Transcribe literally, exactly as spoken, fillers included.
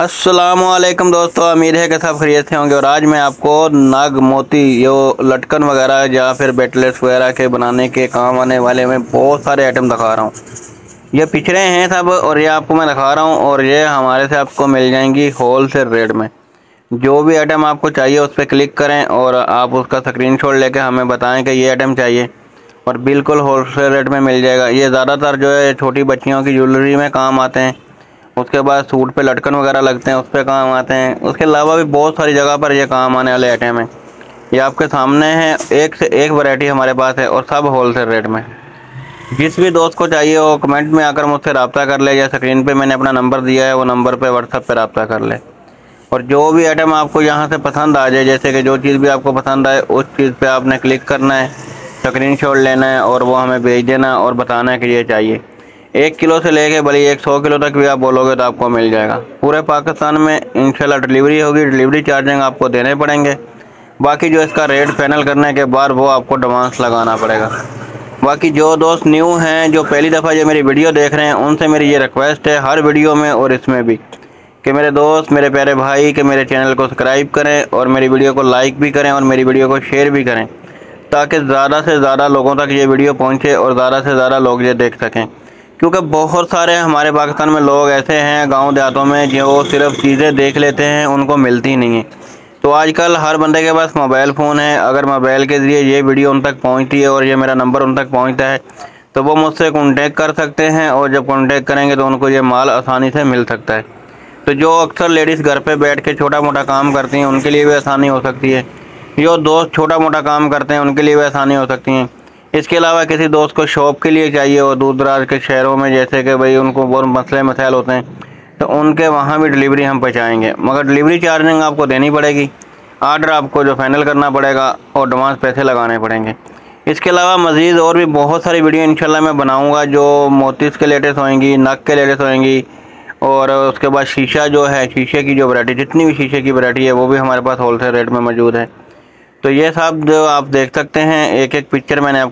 अस्सलामुअलैकुम दोस्तों, अमीर है कि सब खैरियत से होंगे। और आज मैं आपको नाग मोती यो लटकन वगैरह या फिर बेटलेट्स वगैरह के बनाने के काम आने वाले में बहुत सारे आइटम दिखा रहा हूँ। ये पिछड़े हैं सब और ये आपको मैं दिखा रहा हूँ और ये हमारे से आपको मिल जाएंगी होल सेल रेट में। जो भी आइटम आपको चाहिए उस पर क्लिक करें और आप उसका स्क्रीन शॉट लेकर हमें बताएँ कि ये आइटम चाहिए और बिल्कुल होल सेल रेट में मिल जाएगा। ये ज़्यादातर जो है छोटी बच्चियों की ज्वेलरी में काम आते हैं, उसके बाद सूट पे लटकन वगैरह लगते हैं उस पे काम आते हैं। उसके अलावा भी बहुत सारी जगह पर ये काम आने वाले आइटम हैं। ये आपके सामने हैं, एक से एक वैरायटी हमारे पास है और सब होलसेल रेट में। जिस भी दोस्त को चाहिए वो कमेंट में आकर मुझसे रब्ता कर ले या स्क्रीन पे मैंने अपना नंबर दिया है वो नंबर पर व्हाट्सअप पर रब्ता कर ले। और जो भी आइटम आपको यहाँ से पसंद आ जाए, जैसे कि जो चीज़ भी आपको पसंद आए उस चीज़ पर आपने क्लिक करना है, स्क्रीन शॉट लेना है और वो हमें भेज देना और बताना है कि ये चाहिए। एक किलो से लेके भले एक सौ किलो तक भी आप बोलोगे तो आपको मिल जाएगा। पूरे पाकिस्तान में इंशाल्लाह डिलीवरी होगी, डिलीवरी चार्जिंग आपको देने पड़ेंगे। बाकी जो इसका रेट फाइनल करने के बाद वो आपको एडवांस लगाना पड़ेगा। बाकी जो दोस्त न्यू हैं, जो पहली दफ़ा जो मेरी वीडियो देख रहे हैं, उनसे मेरी ये रिक्वेस्ट है हर वीडियो में और इसमें भी कि मेरे दोस्त, मेरे प्यारे भाई, कि मेरे चैनल को सब्सक्राइब करें और मेरी वीडियो को लाइक भी करें और मेरी वीडियो को शेयर भी करें ताकि ज़्यादा से ज़्यादा लोगों तक ये वीडियो पहुँचे और ज़्यादा से ज़्यादा लोग ये देख सकें। क्योंकि बहुत सारे हमारे पाकिस्तान में लोग ऐसे हैं गांव देहातों में जो सिर्फ चीज़ें देख लेते हैं, उनको मिलती नहीं है। तो आजकल हर बंदे के पास मोबाइल फ़ोन है, अगर मोबाइल के ज़रिए ये वीडियो उन तक पहुंचती है और ये मेरा नंबर उन तक पहुंचता है तो वो मुझसे कॉन्टेक्ट कर सकते हैं और जब कॉन्टेक्ट करेंगे तो उनको ये माल आसानी से मिल सकता है। तो जो अक्सर लेडीज़ घर पर बैठ के छोटा मोटा काम करती हैं उनके लिए भी आसानी हो सकती है, जो दोस्त छोटा मोटा काम करते हैं उनके लिए भी आसानी हो सकती हैं। इसके अलावा किसी दोस्त को शॉप के लिए चाहिए और दूर दराज के शहरों में, जैसे कि भाई उनको बहुत मसले मसाइल होते हैं, तो उनके वहाँ भी डिलीवरी हम पहुँचाएँगे, मगर डिलीवरी चार्जिंग आपको देनी पड़ेगी। आर्डर आपको जो फाइनल करना पड़ेगा और एडवांस पैसे लगाने पड़ेंगे। इसके अलावा मज़ीद और भी बहुत सारी वीडियो इंशाल्लाह मैं बनाऊँगा जो मोतीस के लेटेस्ट होएंगी, नक के लेटेस्ट होएंगी और उसके बाद शीशा जो है, शीशे की जो वैरायटी, जितनी भी शीशे की वैरायटी है वो भी हमारे पास होलसेल रेट में मौजूद है। तो ये सब जो आप देख सकते हैं, एक एक पिक्चर मैंने